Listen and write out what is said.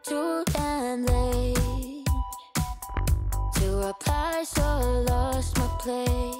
up too damn late to reply, so I lost my place.